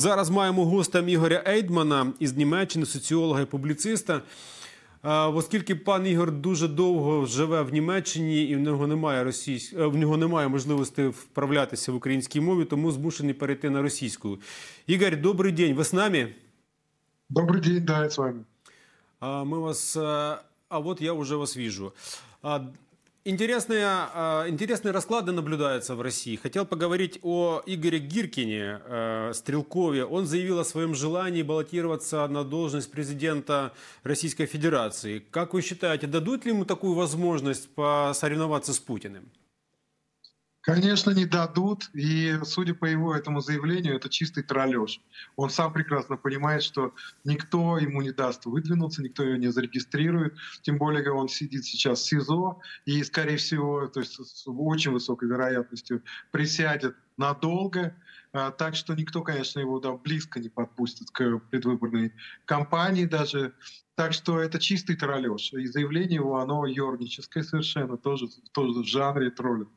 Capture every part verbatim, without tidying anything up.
Зараз маємо гостем Ігоря Ейдмана із Німеччини, соціолога і публіциста. Оскільки пан Ігор дуже довго живе в Німеччині і в нього немає російсь... в нього немає можливості вправлятися в українській мові, тому змушений перейти на російську. Ігор, добрий день, ви з нами? Добрый день, да, я с вами. А, мы вас... А вот я уже вас вижу. Интересные, интересные расклады наблюдаются в России. Хотел поговорить о Игоре Гиркине, Стрелкове. Он заявил о своем желании баллотироваться на должность президента Российской Федерации. Как вы считаете, дадут ли ему такую возможность посоревноваться с Путиным? Конечно, не дадут, и, судя по его этому заявлению, это чистый троллёж. Он сам прекрасно понимает, что никто ему не даст выдвинуться, никто его не зарегистрирует, тем более он сидит сейчас в СИЗО, и, скорее всего, то есть с очень высокой вероятностью присядет надолго, так что никто, конечно, его там близко не подпустит к предвыборной кампании даже. Так что это чистый троллёж, и заявление его, оно ёрническое совершенно, тоже, тоже в жанре троллинга.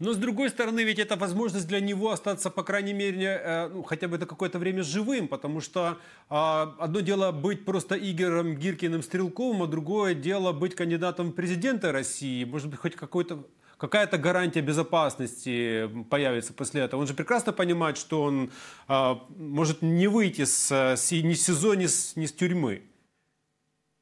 Но, с другой стороны, ведь это возможность для него остаться, по крайней мере, ну, хотя бы это какое-то время живым, потому что а, одно дело быть просто Игорем Гиркиным Стрелковым, а другое дело быть кандидатом в президенты России. Может быть, хоть какая-то гарантия безопасности появится после этого. Он же прекрасно понимает, что он а, может не выйти с, с, ни с СИЗО, ни с, ни с тюрьмы.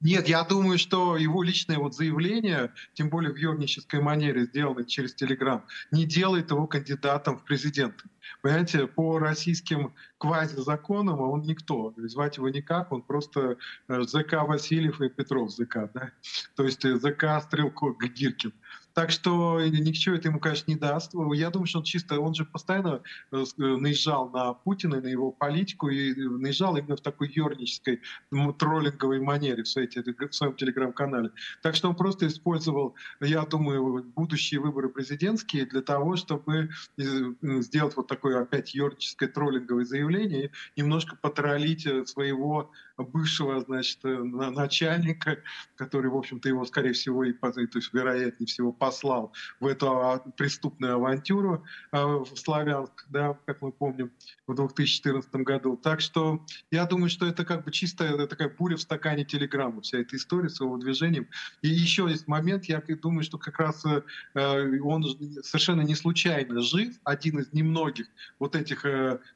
Нет, я думаю, что его личное вот заявление, тем более в ёрнической манере, сделанное через Телеграм, не делает его кандидатом в президенты. Понимаете, по российским квазизаконам он никто, звать его никак, он просто ЗК Васильев и Петров ЗК, да? То есть ЗК Стрелков Гиркин. Так что ничего это ему, конечно, не даст. Я думаю, что он чисто, он же постоянно наезжал на Путина, на его политику, и наезжал именно в такой ёрнической, троллинговой манере в своем телеграм-канале. Так что он просто использовал, я думаю, будущие выборы президентские для того, чтобы сделать вот такое опять ёрническое троллинговое заявление и немножко потроллить своего бывшего, значит, начальника, который, в общем-то, его, скорее всего, и, то есть, вероятнее всего, послал в эту преступную авантюру в Славянск, да, как мы помним, в две тысячи четырнадцатом году. Так что я думаю, что это как бы чистая такая буря в стакане Телеграма, вся эта история с его движением. И еще есть момент, я думаю, что как раз он совершенно не случайно жив, один из немногих вот этих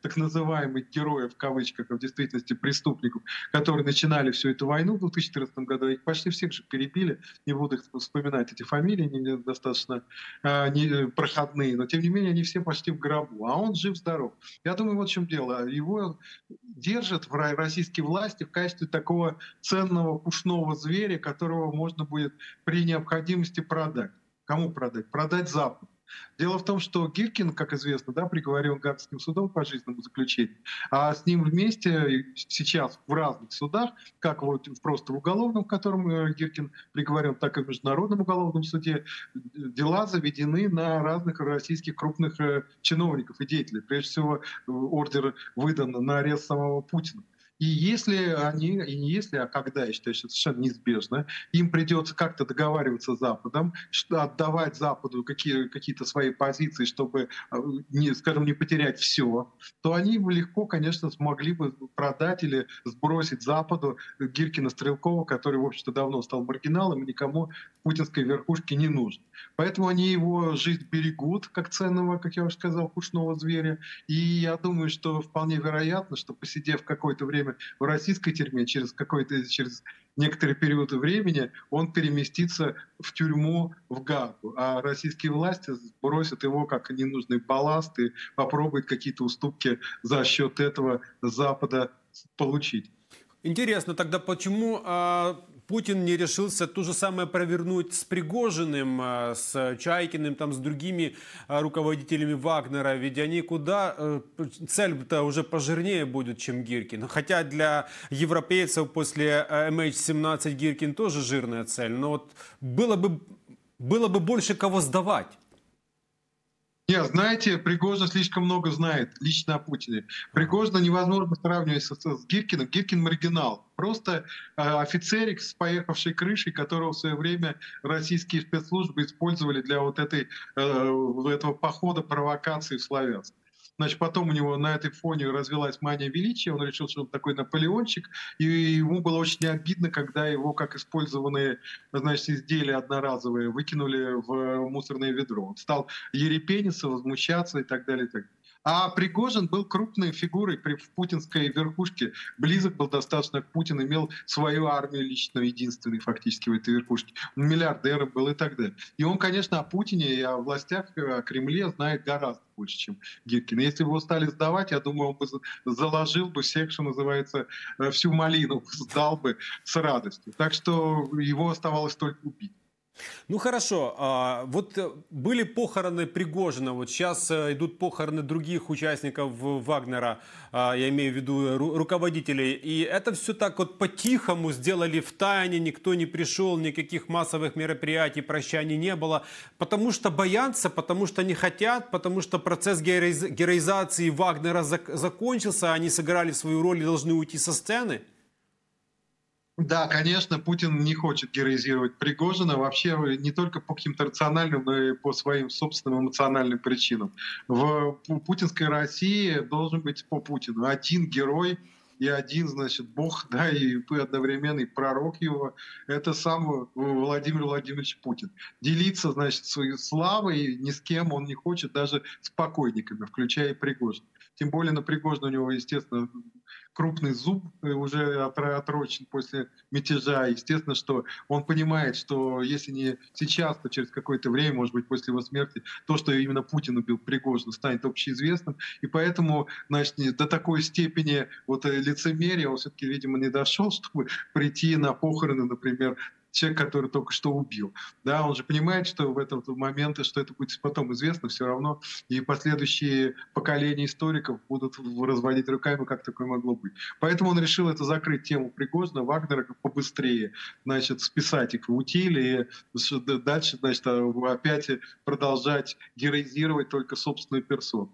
так называемых героев, в кавычках, а в действительности преступников, которые начинали всю эту войну в две тысячи четырнадцатом году, их почти всех же перебили, не буду их вспоминать, эти фамилии не достаточно э, не, проходные, но тем не менее они все почти в гробу, а он жив-здоров. Я думаю, вот в чем дело, его держат в российские власти в качестве такого ценного пушного зверя, которого можно будет при необходимости продать. Кому продать? Продать Западу. Дело в том, что Гиркин, как известно, да, приговорен Гаагским судом к пожизненному заключению, а с ним вместе сейчас в разных судах, как вот просто в уголовном, в котором Гиркин приговорен, так и в Международном уголовном суде, дела заведены на разных российских крупных чиновников и деятелей. Прежде всего, ордер выдан на арест самого Путина. И если они, и не если, а когда, я считаю, что это совершенно неизбежно, им придется как-то договариваться с Западом, отдавать Западу какие, какие-то свои позиции, чтобы, не, скажем, не потерять все, то они бы легко, конечно, смогли бы продать или сбросить Западу Гиркина Стрелкова, который, в общем-то, давно стал маргиналом и никому путинской верхушке не нужен. Поэтому они его жизнь берегут, как ценного, как я уже сказал, пушного зверя. И я думаю, что вполне вероятно, что, посидев какое-то время в российской тюрьме, через какой-то через некоторый период времени он переместится в тюрьму в Гаагу, а российские власти бросят его как ненужный балласт и попробуют какие-то уступки за счет этого Запада получить. Интересно тогда, почему а, Путин не решился то же самое провернуть с Пригожиным, а, с Чайкиным, там, с другими а, руководителями Вагнера? Ведь они куда... А, цель-то уже пожирнее будет, чем Гиркин. Хотя для европейцев после эм эйч семнадцать Гиркин тоже жирная цель. Но вот было бы, было бы больше кого сдавать. Нет, знаете, Пригожин слишком много знает лично о Путине. Пригожина невозможно сравнивать с, с Гиркиным. Гиркин маргинал. Просто офицерик с поехавшей крышей, которого в свое время российские спецслужбы использовали для вот этой, этого похода провокации в Славянск. Значит, потом у него на этой фоне развилась мания величия, он решил, что он такой Наполеончик, и ему было очень обидно, когда его, как использованные, значит, изделия одноразовые, выкинули в мусорное ведро. Он стал ерепениться, возмущаться и так далее, и так далее. А Пригожин был крупной фигурой при путинской верхушке, близок был достаточно к Путину, имел свою армию личную, единственную фактически в этой верхушке, миллиардером был и так далее. И он, конечно, о Путине и о властях, о Кремле знает гораздо больше, чем Гиркин. Если бы его стали сдавать, я думаю, он бы заложил бы всех, что называется, всю малину, сдал бы с радостью. Так что его оставалось только убить. Ну хорошо, вот были похороны Пригожина, вот сейчас идут похороны других участников Вагнера, я имею в виду руководителей, и это все так вот по-тихому сделали в тайне, никто не пришел, никаких массовых мероприятий, прощаний не было, потому что боятся, потому что не хотят, потому что процесс героизации Вагнера закончился, они сыграли свою роль и должны уйти со сцены. Да, конечно, Путин не хочет героизировать Пригожина вообще не только по каким-то рациональным, но и по своим собственным эмоциональным причинам. В путинской России должен быть по Путину один герой и один, значит, бог, да, и одновременно и пророк его, это сам Владимир Владимирович Путин. Делиться, значит, своей славой ни с кем он не хочет, даже с покойниками, включая Пригожина. Тем более на Пригожина у него, естественно, крупный зуб уже отрочен после мятежа. Естественно, что он понимает, что если не сейчас, то через какое-то время, может быть, после его смерти, то, что именно Путин убил Пригожина, станет общеизвестным. И поэтому, значит, до такой степени вот лицемерия он все-таки, видимо, не дошел, чтобы прийти на похороны, например, человек, который только что убил. Да, он же понимает, что в этот момент, что это будет потом известно все равно, и последующие поколения историков будут разводить руками, как такое могло быть. Поэтому он решил это закрыть тему Пригожина, Вагнера, побыстрее, значит, списать их в утиль, и дальше, значит, опять продолжать героизировать только собственную персону.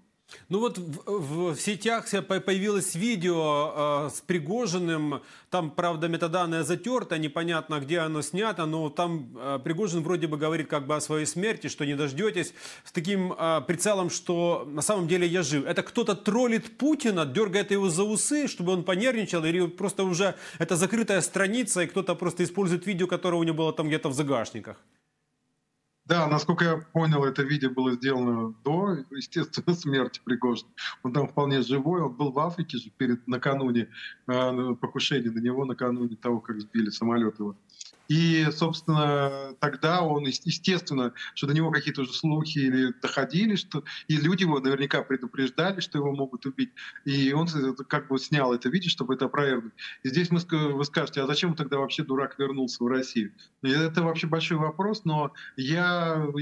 Ну вот в, в сетях появилось видео э, с Пригожиным, там, правда, метаданное затерто, непонятно, где оно снято, но там э, Пригожин вроде бы говорит как бы о своей смерти, что не дождетесь, с таким э, прицелом, что на самом деле я жив. Это кто-то троллит Путина, дергает его за усы, чтобы он понервничал, или просто уже это закрытая страница, и кто-то просто использует видео, которое у него было там где-то в загашниках. Да, насколько я понял, это видео было сделано до, естественно, смерти Пригожина. Он там вполне живой, он был в Африке же перед, накануне э, покушения на него, накануне того, как сбили самолет его. И, собственно, тогда он, естественно, что до него какие-то уже слухи или доходили, что и люди его наверняка предупреждали, что его могут убить. И он как бы снял это видео, чтобы это опровергнуть. И здесь вы скажете, а зачем тогда вообще дурак вернулся в Россию? Это вообще большой вопрос, но я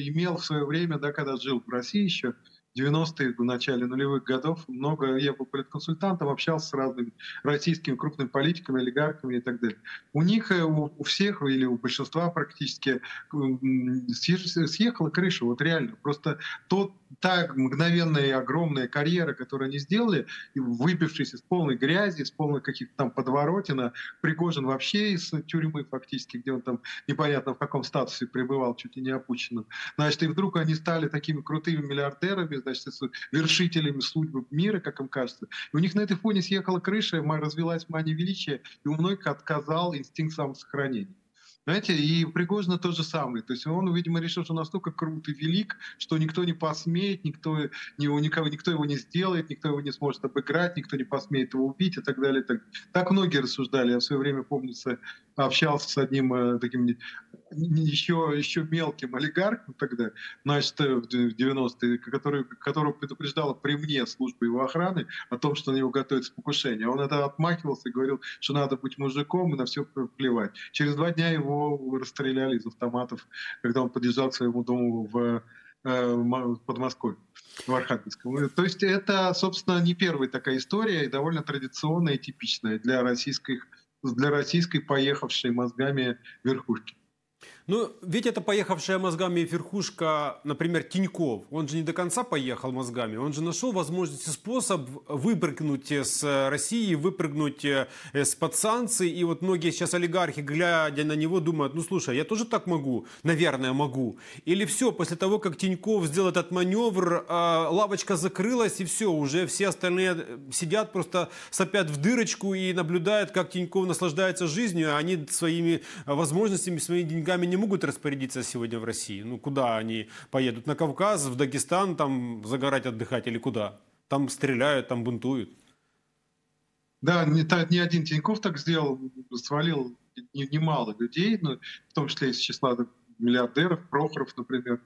имел в свое время, да, когда жил в России еще, девяностые, в начале нулевых годов, много я был политконсультантом, общался с разными российскими крупными политиками, олигархами и так далее. У них, у всех или у большинства практически съехала крыша, вот реально. Просто тот, та мгновенная и огромная карьера, которую они сделали, выбившись из полной грязи, из полной каких-то там подворотина, Пригожин вообще из тюрьмы фактически, где он там непонятно в каком статусе пребывал, чуть ли не опущенным. Значит, и вдруг они стали такими крутыми миллиардерами, значит, вершителями судьбы мира, как им кажется. И у них на этой фоне съехала крыша, развилась мания величия, и у многих отказал инстинкт самосохранения. Знаете, и Пригожина то же самое. То есть он, видимо, решил, что настолько крут и велик, что никто не посмеет, никто, никого, никто его не сделает, никто его не сможет обыграть, никто не посмеет его убить и так далее. Так, так многие рассуждали. Я в свое время, помнится, общался с одним таким еще, еще мелким олигархом тогда, значит, в девяностые, который, которого предупреждала при мне служба его охраны о том, что на него готовится покушение. Он это отмахивался и говорил, что надо быть мужиком и на все плевать. Через два дня его расстреляли из автоматов, когда он подъезжал к своему дому в, в Подмосковье, в Архангельском. То есть это, собственно, не первая такая история, и довольно традиционная и типичная для российских, для российской поехавшей мозгами верхушки. Ну, ведь это поехавшая мозгами верхушка, например, Тиньков. Он же не до конца поехал мозгами. Он же нашел возможность и способ выпрыгнуть с России, выпрыгнуть из-под санкций. И вот многие сейчас олигархи, глядя на него, думают, ну, слушай, я тоже так могу? Наверное, могу. Или все, после того, как Тиньков сделал этот маневр, лавочка закрылась, и все, уже все остальные сидят, просто сопят в дырочку и наблюдают, как Тиньков наслаждается жизнью, а они своими возможностями, своими деньгами не могут распорядиться сегодня в России? Ну, куда они поедут? На Кавказ, в Дагестан, там загорать, отдыхать или куда? Там стреляют, там бунтуют. Да, не, та, не один Тиньков так сделал, свалил немало людей, ну, в том числе из числа миллиардеров, Прохоров, например,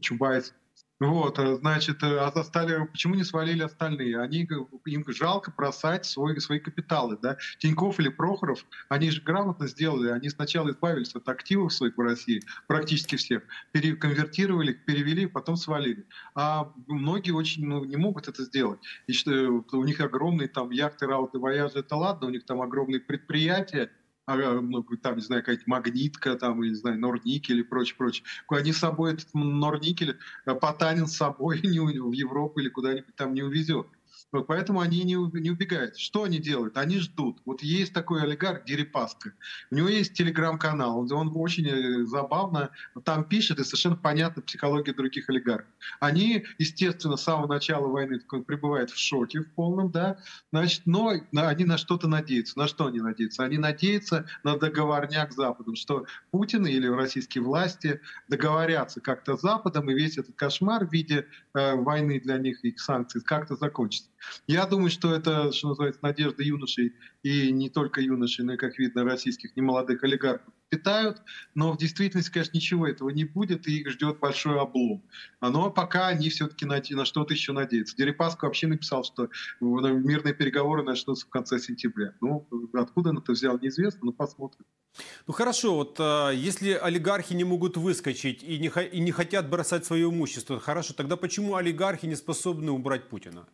Чубайс. Вот, значит, остали, почему не свалили остальные? Они, им жалко бросать свой, свои капиталы, да? Тиньков или Прохоров, они же грамотно сделали, они сначала избавились от активов своих в России, практически всех, переконвертировали, перевели, потом свалили. А многие очень, ну, не могут это сделать. И что, у них огромные там яхты, рауты, вояжи, это ладно, у них там огромные предприятия, там, не знаю, какая-то магнитка, там, не знаю, норникель и прочее, прочее. Они с собой этот норникель, Потанин с собой не в Европу или куда-нибудь там не увезет. Вот поэтому они не убегают. Что они делают? Они ждут. Вот есть такой олигарх Дерипаска. У него есть телеграм-канал. Он очень забавно там пишет, и совершенно понятна психология других олигархов. Они, естественно, с самого начала войны пребывают в шоке в полном, да. Значит, но они на что-то надеются. На что они надеются? Они надеются на договорняк с Западом, что Путин или российские власти договорятся как-то с Западом, и весь этот кошмар в виде э, войны для них и санкций как-то закончится. Я думаю, что это, что называется, надежда юношей, и не только юношей, но и, как видно, российских немолодых олигархов питают, но в действительности, конечно, ничего этого не будет, и их ждет большой облом. Но пока они все-таки на, на что-то еще надеются. Дерипаска вообще написал, что мирные переговоры начнутся в конце сентября. Ну, откуда он это взял, неизвестно, но посмотрим. Ну хорошо, вот если олигархи не могут выскочить и не, и не хотят бросать свое имущество, хорошо, тогда почему олигархи не способны убрать Путина?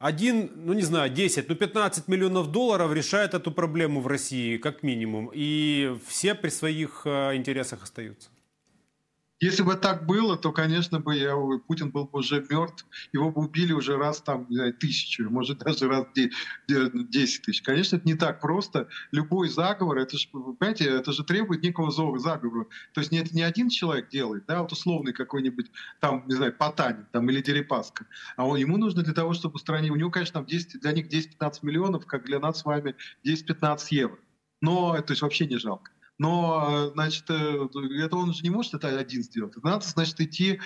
Один, ну не знаю, десять, ну пятнадцать миллионов долларов решает эту проблему в России, как минимум. И все при своих интересах остаются. Если бы так было, то, конечно, бы я, Путин был бы уже мертв, его бы убили уже раз там, не знаю, тысячу, может даже раз десять тысяч. Конечно, это не так просто. Любой заговор, это же, понимаете, это же требует некого заговора. То есть это не один человек делает, да, вот условный какой-нибудь там, не знаю, Потанин там, или Дерипаска, а он, ему нужно для того, чтобы стране, у него, конечно, там десять, для них десять-пятнадцать миллионов, как для нас с вами десять-пятнадцать евро. Но, то есть вообще не жалко. Но, значит, это он же не может это один сделать. Надо, значит, идти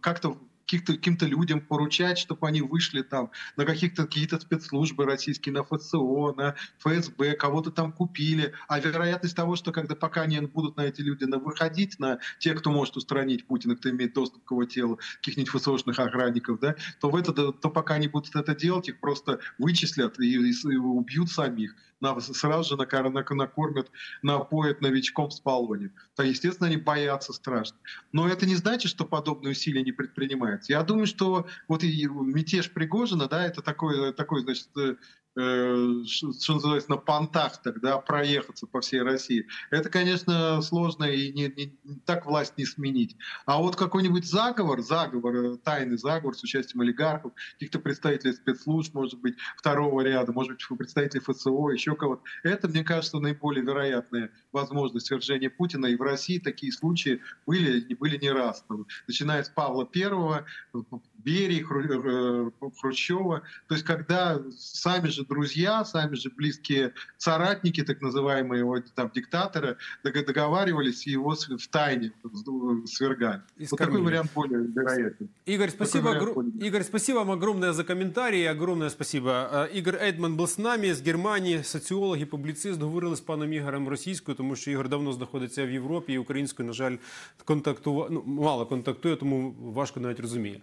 как-то каким-то людям поручать, чтобы они вышли там на каких-то какие-то спецслужбы российские, на эф эс о, на эф эс бэ, кого-то там купили. А вероятность того, что когда пока не будут на эти люди выходить, на тех, кто может устранить Путина, кто имеет доступ к его телу, каких-нибудь эф эс о-шных охранников, да, то, в это, то пока они будут это делать, их просто вычислят и, и убьют самих. Сразу же накормят, напоят новичком с полони. То, естественно, они боятся страшно. Но это не значит, что подобные усилия не предпринимаются. Я думаю, что вот и мятеж Пригожина, да, это такой, такой значит, что называется, на понтах тогда проехаться по всей России. Это, конечно, сложно, и не, не, так власть не сменить. А вот какой-нибудь заговор, заговор, тайный заговор с участием олигархов, каких-то представителей спецслужб, может быть, второго ряда, может быть, представителей эф эс о, еще кого-то. Это, мне кажется, наиболее вероятная возможность свержения Путина. И в России такие случаи были, были не раз. Начиная с Павла Первого, Берий, Хру... Хрущева. То есть когда сами же друзья, сами же близкие соратники, так называемые его там, диктатора, договаривались и его в тайне свергали. Вот такой вариант более вероятен. Игорь, спасибо, огр... более... Игорь, спасибо вам огромное за комментарии. Огромное спасибо. Игорь Эйдман был с нами з Германії, соціолог і публіцист. Говорили з паном Ігорем російською, тому що Ігор давно знаходиться в Європі і українською, на жаль, контакту... ну, мало контактує, тому важко навіть розуміє.